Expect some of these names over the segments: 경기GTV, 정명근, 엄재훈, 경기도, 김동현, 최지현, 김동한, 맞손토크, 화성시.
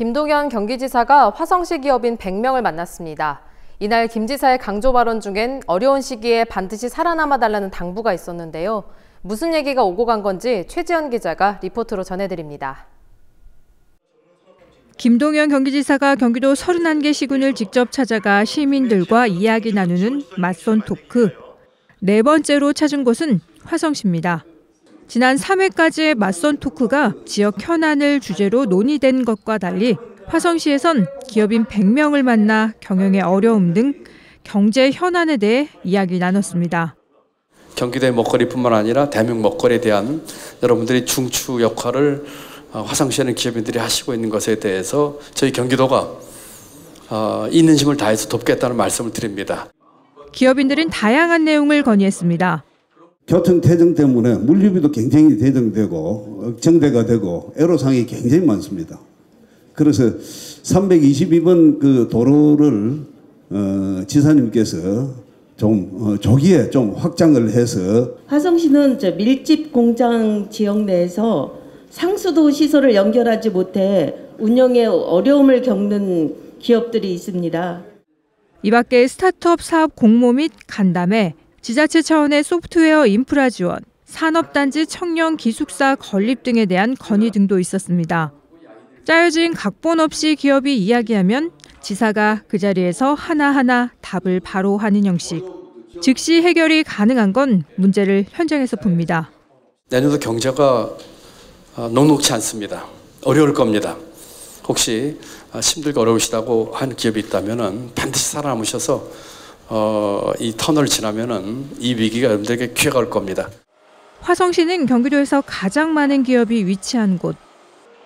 김동현 경기지사가 화성시 기업인 100명을 만났습니다. 이날 김 지사의 강조 발언 중엔 어려운 시기에 반드시 살아남아 달라는 당부가 있었는데요. 무슨 얘기가 오고 간 건지 최지현 기자가 리포트로 전해드립니다. 김동현 경기지사가 경기도 31개 시군을 직접 찾아가 시민들과 이야기 나누는 맞손토크. 네 번째로 찾은 곳은 화성시입니다. 지난 3회까지의 맞손토크가 지역 현안을 주제로 논의된 것과 달리 화성시에선 기업인 100명을 만나 경영의 어려움 등 경제 현안에 대해 이야기 나눴습니다. 경기도의 먹거리뿐만 아니라 대한민국 먹거리에 대한 여러분들이 중추 역할을 화성시에 있는 기업인들이 하시고 있는 것에 대해서 저희 경기도가 있는 힘을 다해서 돕겠다는 말씀을 드립니다. 기업인들은 다양한 내용을 건의했습니다. 교통 대정 때문에 물류비도 굉장히 대정되고 억정대가 되고 애로사항이 굉장히 많습니다. 그래서 322번 그 도로를 지사님께서 좀 조기에 좀 확장을 해서 화성시는 밀집 공장 지역 내에서 상수도 시설을 연결하지 못해 운영에 어려움을 겪는 기업들이 있습니다. 이 밖에 스타트업 사업 공모 및 간담회, 지자체 차원의 소프트웨어 인프라 지원, 산업단지 청년 기숙사 건립 등에 대한 건의 등도 있었습니다. 짜여진 각본 없이 기업이 이야기하면 지사가 그 자리에서 하나하나 답을 바로 하는 형식. 즉시 해결이 가능한 건 문제를 현장에서 봅니다. 내년도 경제가 녹록지 않습니다. 어려울 겁니다. 혹시 힘들고 어려우시다고 하는 기업이 있다면 반드시 살아남으셔서 이 터널 지나면 이 위기가 여러분들에게 기회가 올 겁니다. 화성시는 경기도에서 가장 많은 기업이 위치한 곳.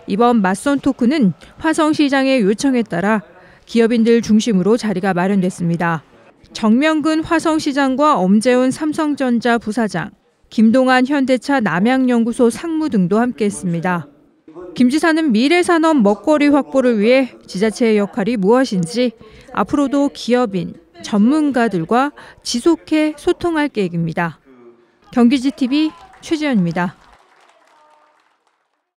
이번 맞손토크는 화성시장의 요청에 따라 기업인들 중심으로 자리가 마련됐습니다. 정명근 화성시장과 엄재훈 삼성전자 부사장, 김동한 현대차 남양연구소 상무 등도 함께했습니다. 김 지사는 미래산업 먹거리 확보를 위해 지자체의 역할이 무엇인지 앞으로도 기업인, 전문가들과 지속해 소통할 계획입니다. 경기GTV 최지현입니다.